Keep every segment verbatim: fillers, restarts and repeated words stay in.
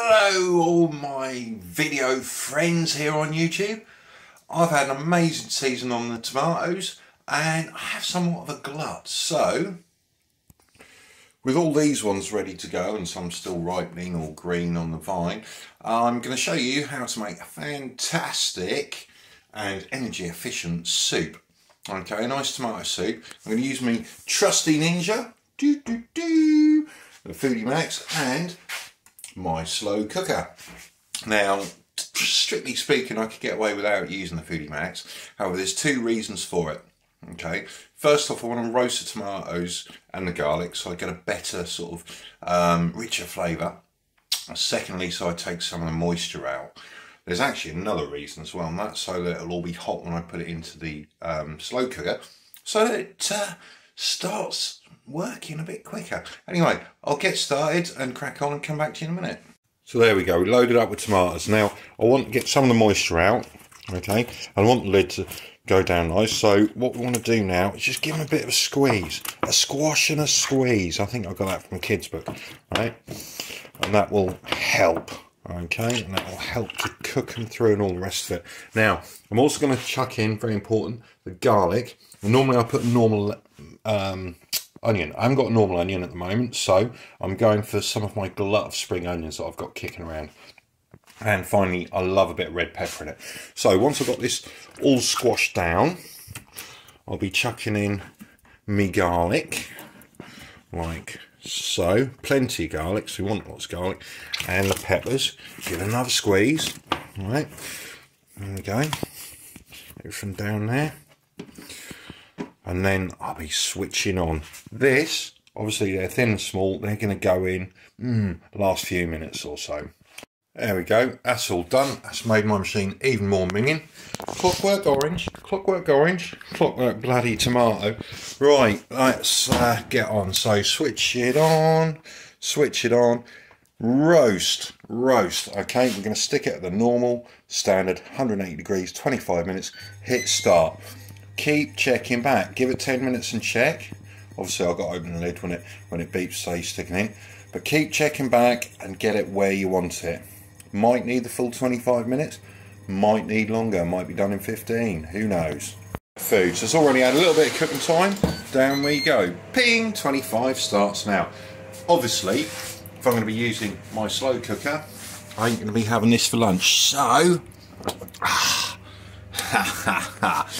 Hello all my video friends here on YouTube. I've had an amazing season on the tomatoes and I have somewhat of a glut, so with all these ones ready to go and some still ripening or green on the vine, I'm going to show you how to make a fantastic and energy efficient soup. Okay, a nice tomato soup. I'm going to use my trusty Ninja doo, doo, doo, the Foodi Max and my slow cooker. Now, strictly speaking, I could get away without using the Foodi Max. However, there's two reasons for it. Okay, first off, I want to roast the tomatoes and the garlic so I get a better sort of um, richer flavour. Secondly, so I take some of the moisture out. There's actually another reason as well, and that's so that it'll all be hot when I put it into the um, slow cooker, so that it uh, starts working a bit quicker. Anyway, I'll get started and crack on and come back to you in a minute. So there we go, we loaded up with tomatoes. Now I want to get some of the moisture out, okay, and I want the lid to go down nice. So what we want to do now is just give them a bit of a squeeze, a squash and a squeeze. I think I got that from a kid's book, right? And that will help, okay, and that will help to cook them through and all the rest of it. Now I'm also going to chuck in, very important, the garlic. And normally I put normal um, onion. I haven't got a normal onion at the moment, so I'm going for some of my glut of spring onions that I've got kicking around. And finally, I love a bit of red pepper in it. So once I've got this all squashed down, I'll be chucking in me garlic, like so. Plenty of garlic, so we want lots of garlic. And the peppers. Give it another squeeze. All right, there we go. Everything down there. And then I'll be switching on this. Obviously they're thin and small, they're going to go in mm, last few minutes or so. There we go, that's all done. That's made my machine even more minging. Clockwork orange, clockwork orange, clockwork bloody tomato. Right, let's uh, get on. So switch it on, switch it on. Roast, roast. Okay, we're going to stick it at the normal standard one hundred eighty degrees, twenty-five minutes, hit start. Keep checking back, give it ten minutes and check. Obviously I've got to open the lid when it when it beeps, so you're sticking it. But keep checking back and get it where you want it. Might need the full twenty-five minutes, might need longer, might be done in fifteen, who knows. Food, so it's already had a little bit of cooking time. Down we go, ping, twenty-five starts now. Obviously, if I'm gonna be using my slow cooker, I ain't gonna be having this for lunch, so, ah, ha ha ha.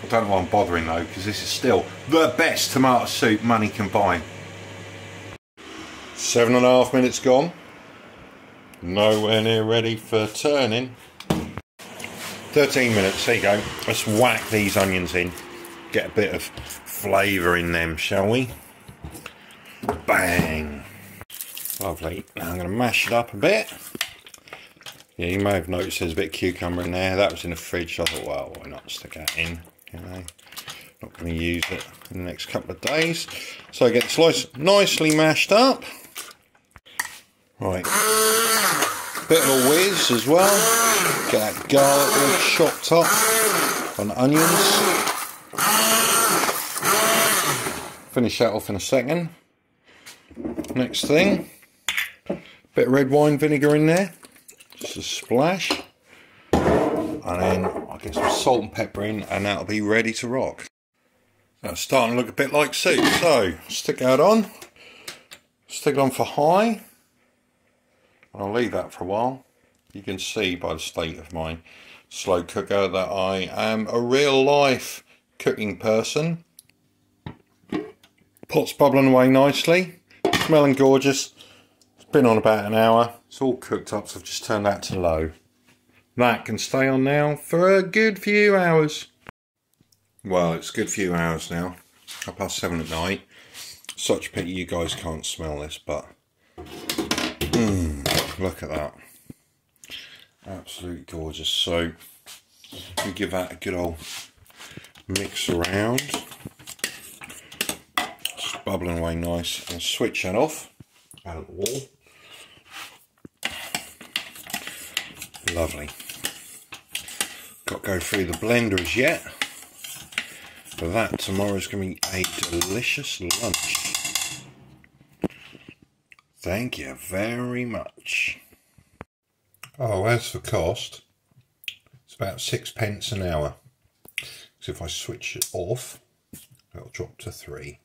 I don't know why I'm bothering though, because this is still the best tomato soup money can buy. Seven and a half minutes gone. Nowhere near ready for turning. thirteen minutes, there you go. Let's whack these onions in. Get a bit of flavour in them, shall we? Bang. Lovely. Now I'm going to mash it up a bit. Yeah, you may have noticed there's a bit of cucumber in there. That was in the fridge, so I thought, well, why not stick that in? You know, not going to use it in the next couple of days. So I get the slice nicely mashed up. Right, bit of a whiz as well. Get that garlic all chopped up on onions. Finish that off in a second. Next thing, bit of red wine vinegar in there. Just a splash, and then I'll get some salt and pepper in, and that'll be ready to rock. Now it's starting to look a bit like soup, so stick that on, stick it on for high, and I'll leave that for a while. You can see by the state of my slow cooker that I am a real life cooking person. Pot's bubbling away nicely, smelling gorgeous. Been on about an hour. It's all cooked up, so I've just turned that to low. That can stay on now for a good few hours. Well, it's a good few hours now. Half past seven at night. Such a pity you guys can't smell this, but mm, look at that. Absolutely gorgeous. So we give that a good old mix around. Just bubbling away nice, and switch that off. Out of the wall. Lovely. Got to go through the blender as yet, but that tomorrow's going to be a delicious lunch. Thank you very much. Oh, as for cost, it's about six pence an hour. So if I switch it off, it'll drop to three.